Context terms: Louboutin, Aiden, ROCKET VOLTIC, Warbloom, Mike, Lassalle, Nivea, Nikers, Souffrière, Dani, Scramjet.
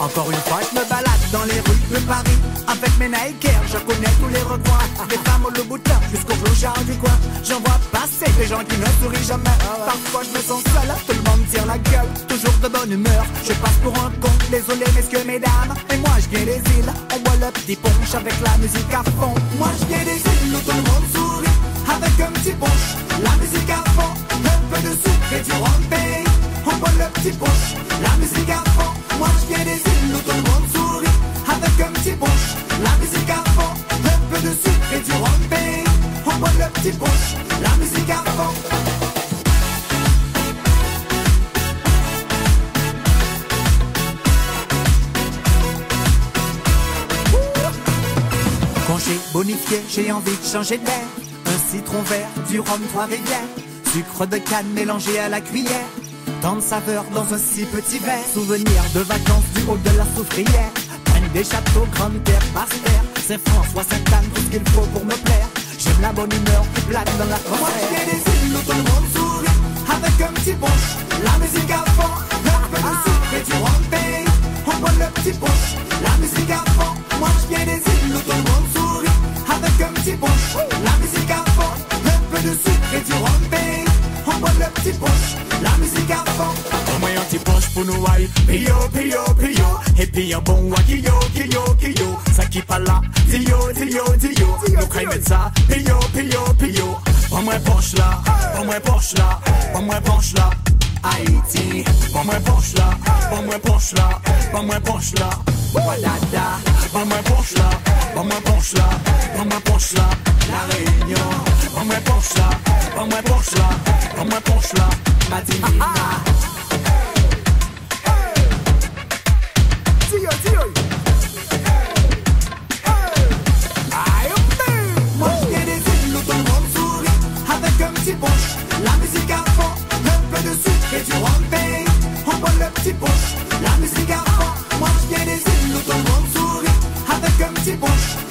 Encore une fois, je me balade dans les rues de Paris. Avec mes Nikers, je connais tous les recoins. Des femmes au Louboutin jusqu'au rougeur du coin. J'en vois passer des gens qui ne sourient jamais. Parfois je me sens seul, tout le monde tire la gueule. Toujours de bonne humeur, je passe pour un con. Désolé messieurs, mesdames, et moi je viens des îles. On boit le petit punch avec la musique à fond. Moi je viens des îles où tout le monde sourit. Avec un petit punch, la musique à fond. Un peu de sucre et du rhum. On boit le petit punch, la musique à fond. Moi je viens des îles où tout le monde sourit. Avec un petit punch, la musique à fond. Un peu de sucre et du rhum. On boit le petit punch, la musique à fond. Congé bonifié, j'ai envie de changer d'air. Un citron vert, du rhum, trois rivières. Sucre de canne mélangé à la cuillère. Tant de saveurs dans un si petit verre. Souvenirs de vacances du haut de la Souffrière. Prennent des châteaux, grande terre par terre. Saint-François, Sainte-Anne, tout ce qu'il faut pour me plaire. J'aime la bonne humeur qui plane dans la France. Moi je viens des îles où tout le monde sourit. Avec un petit punch, la musique à fond. Un peu de sucre et du rhum. On boit le petit punch, la musique à fond. Moi je viens des îles où tout le monde sourit. Avec un petit punch, la musique à fond. Un peu de sucre et du rhum. On boit le petit punch, la musique à fond. On boit un petit punch pour nous aïe. Pio, pio, pio. Et puis un bon wakio, kio, kio. Ça qui parle là, dio, dio, dio. Nous crèmes ça, pio, pio, pio. On moins punch là, on moins punch là, on moins punch là. Haïti, on moins punch là, on moins punch là, on moins punch là. Walada, on moins punch là, on moins punch là, on moins punch là. La Réunion, on moins punch là, on moins punch là. On me penche là, ma divina. Moi je viens des îles où tout le monde sourit. Avec un petit punch, la musique à fond. Un peu de sucre et du rhum. On boit le petit punch, la musique à fond. Moi je viens des îles où tout le monde sourit. Avec un petit punch.